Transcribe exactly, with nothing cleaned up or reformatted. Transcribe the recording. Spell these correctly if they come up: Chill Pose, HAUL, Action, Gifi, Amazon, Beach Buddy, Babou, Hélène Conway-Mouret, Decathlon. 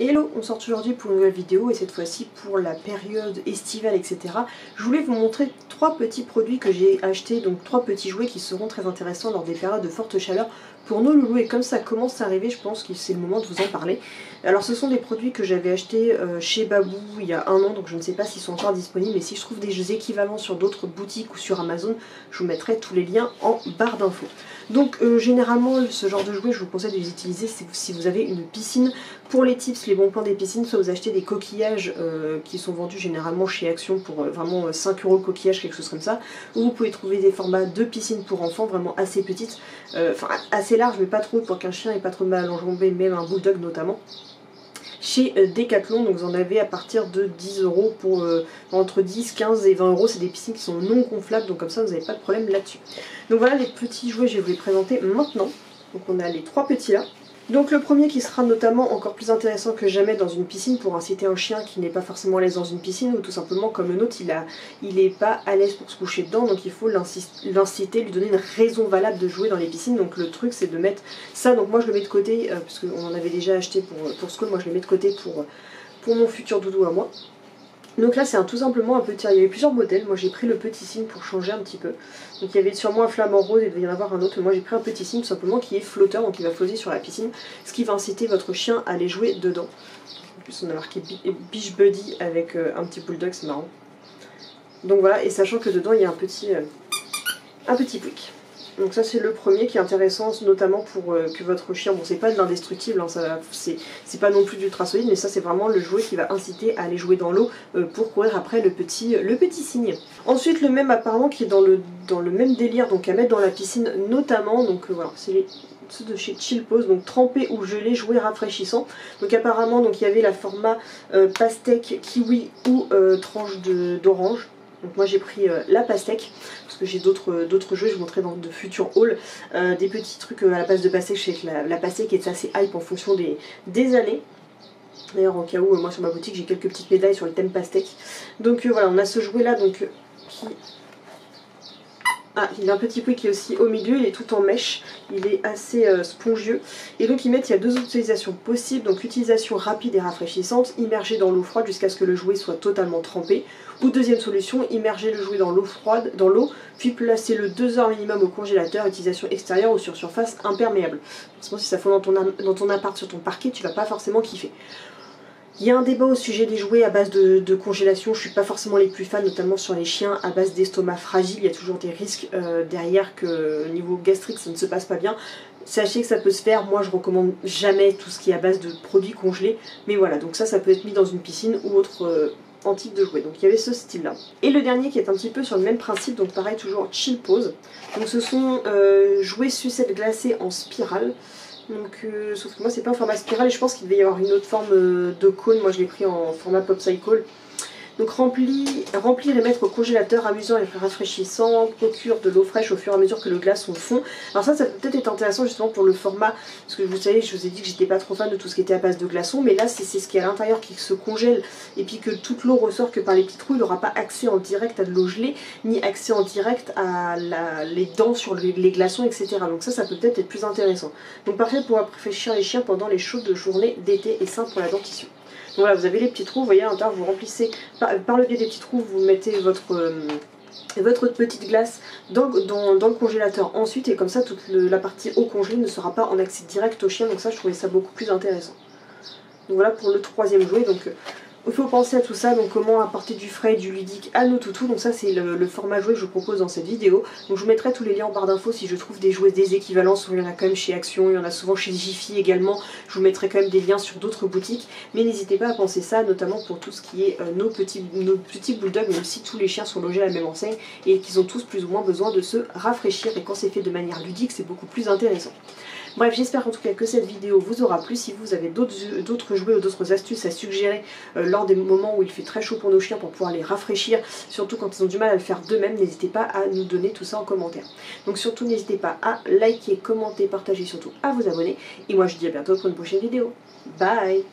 Hello, on sort aujourd'hui pour une nouvelle vidéo et cette fois-ci pour la période estivale, et cetera. Je voulais vous montrer trois petits produits que j'ai achetés, donc trois petits jouets qui seront très intéressants lors des périodes de forte chaleur pour nos loulous. Et comme ça commence à arriver, je pense que c'est le moment de vous en parler. Alors ce sont des produits que j'avais achetés chez Babou il y a un an, donc je ne sais pas s'ils sont encore disponibles, mais si je trouve des jeux équivalents sur d'autres boutiques ou sur Amazon, je vous mettrai tous les liens en barre d'infos. Donc euh, généralement ce genre de jouets, je vous conseille de les utiliser si vous avez une piscine. Pour les tips, les bons plans des piscines, soit vous achetez des coquillages euh, qui sont vendus généralement chez Action pour euh, vraiment cinq euros le coquillage, quelque chose comme ça, ou vous pouvez trouver des formats de piscine pour enfants vraiment assez petites, enfin euh, assez larges mais pas trop pour qu'un chien ait pas trop mal à enjamber, même un bulldog notamment. Chez Decathlon, donc vous en avez à partir de dix euros pour euh, entre dix, quinze et vingt euros. C'est des piscines qui sont non gonflables, donc comme ça vous n'avez pas de problème là-dessus. Donc voilà les petits jouets, je vais vous les présenter maintenant. Donc on a les trois petits là. Donc le premier qui sera notamment encore plus intéressant que jamais dans une piscine pour inciter un chien qui n'est pas forcément à l'aise dans une piscine, ou tout simplement comme le nôtre, il a, il n'est pas à l'aise pour se coucher dedans, donc il faut l'inciter, lui donner une raison valable de jouer dans les piscines. Donc le truc c'est de mettre ça, donc moi je le mets de côté, euh, parce qu'on en avait déjà acheté pour, pour School, moi je le mets de côté pour, pour mon futur doudou à moi. Donc là c'est tout simplement un petit, il y avait plusieurs modèles, moi j'ai pris le petit signe pour changer un petit peu. Donc il y avait sûrement un flamant rose et il devait y en avoir un autre, mais moi j'ai pris un petit signe tout simplement qui est flotteur, donc il va flotter sur la piscine, ce qui va inciter votre chien à aller jouer dedans. En plus on a marqué Beach Buddy avec euh, un petit bulldog, c'est marrant. Donc voilà, et sachant que dedans il y a un petit, euh, un petit quick. Donc ça c'est le premier qui est intéressant, notamment pour euh, que votre chien, bon c'est pas de l'indestructible, hein, c'est pas non plus d'ultra solide, mais ça c'est vraiment le jouet qui va inciter à aller jouer dans l'eau euh, pour courir après le petit, euh, le petit cygne. Ensuite le même apparent qui est dans le, dans le même délire, donc à mettre dans la piscine notamment, donc euh, voilà, c'est les... ceux de chez Chill Pose, donc trempé ou gelé, jouet rafraîchissant. Donc apparemment donc il y avait la format euh, pastèque, kiwi ou euh, tranche d'orange. Donc moi j'ai pris euh, la pastèque, parce que j'ai d'autres euh, jeux, je vous montrerai dans de futurs hauls, euh, des petits trucs euh, à la place de pastèque. Je sais que la, la pastèque est assez hype en fonction des, des années. D'ailleurs en cas où, euh, moi sur ma boutique j'ai quelques petites médailles sur le thème pastèque. Donc euh, voilà, on a ce jouet là, donc euh, qui... Ah, il a un petit poulet qui est aussi au milieu, il est tout en mèche, il est assez euh, spongieux. Et donc ils mettent, il y a deux utilisations possibles, donc utilisation rapide et rafraîchissante, immerger dans l'eau froide jusqu'à ce que le jouet soit totalement trempé. Ou deuxième solution, immerger le jouet dans l'eau froide, dans l'eau, puis placer le deux heures minimum au congélateur, utilisation extérieure ou sur surface imperméable. Parce que si ça fond dans ton, dans ton appart, sur ton parquet, tu vas pas forcément kiffer. Il y a un débat au sujet des jouets à base de, de congélation, je suis pas forcément les plus fans, notamment sur les chiens à base d'estomac fragile, il y a toujours des risques euh, derrière que au niveau gastrique ça ne se passe pas bien. Sachez que ça peut se faire, moi je recommande jamais tout ce qui est à base de produits congelés, mais voilà, donc ça, ça peut être mis dans une piscine ou autre... Euh, antique de jouets, donc il y avait ce style là. Et le dernier qui est un petit peu sur le même principe, donc pareil toujours Chill Pose, donc ce sont euh, jouets sucettes glacées en spirale, donc euh, sauf que moi c'est pas un format spirale et je pense qu'il devait y avoir une autre forme euh, de cône, moi je l'ai pris en format popsicle. Donc rempli, remplir et mettre au congélateur, amusant et rafraîchissant, procure de l'eau fraîche au fur et à mesure que le glaçon fond. Alors ça, ça peut peut-être être intéressant justement pour le format, parce que vous savez, je vous ai dit que j'étais pas trop fan de tout ce qui était à base de glaçons, mais là c'est ce qui est à l'intérieur qui se congèle, et puis que toute l'eau ressort que par les petits trous, il n'aura pas accès en direct à de l'eau gelée, ni accès en direct à la, les dents sur les, les glaçons, et cetera. Donc ça, ça peut peut-être être plus intéressant. Donc parfait pour rafraîchir les chiens pendant les chaudes journées d'été et sain pour la dentition. Donc voilà, vous avez les petits trous, vous voyez, à l'intérieur vous remplissez, par, par le biais des petits trous, vous mettez votre, euh, votre petite glace dans, dans, dans le congélateur ensuite, et comme ça toute le, la partie eau congelée ne sera pas en accès direct au chien, donc ça je trouvais ça beaucoup plus intéressant. Donc voilà pour le troisième jouet, donc euh, il faut penser à tout ça, donc comment apporter du frais et du ludique à nos toutous, donc ça c'est le, le format jouet que je vous propose dans cette vidéo. Donc je vous mettrai tous les liens en barre d'infos si je trouve des jouets, des équivalences, il y en a quand même chez Action, il y en a souvent chez Gifi également, je vous mettrai quand même des liens sur d'autres boutiques, mais n'hésitez pas à penser ça, notamment pour tout ce qui est euh, nos, petits, nos petits bulldogs, même si tous les chiens sont logés à la même enseigne et qu'ils ont tous plus ou moins besoin de se rafraîchir, et quand c'est fait de manière ludique c'est beaucoup plus intéressant. Bref, j'espère en tout cas que cette vidéo vous aura plu. Si vous avez d'autres jouets ou d'autres astuces à suggérer euh, lors des moments où il fait très chaud pour nos chiens pour pouvoir les rafraîchir, surtout quand ils ont du mal à le faire d'eux-mêmes, n'hésitez pas à nous donner tout ça en commentaire. Donc surtout n'hésitez pas à liker, commenter, partager, surtout à vous abonner. Et moi je vous dis à bientôt pour une prochaine vidéo. Bye!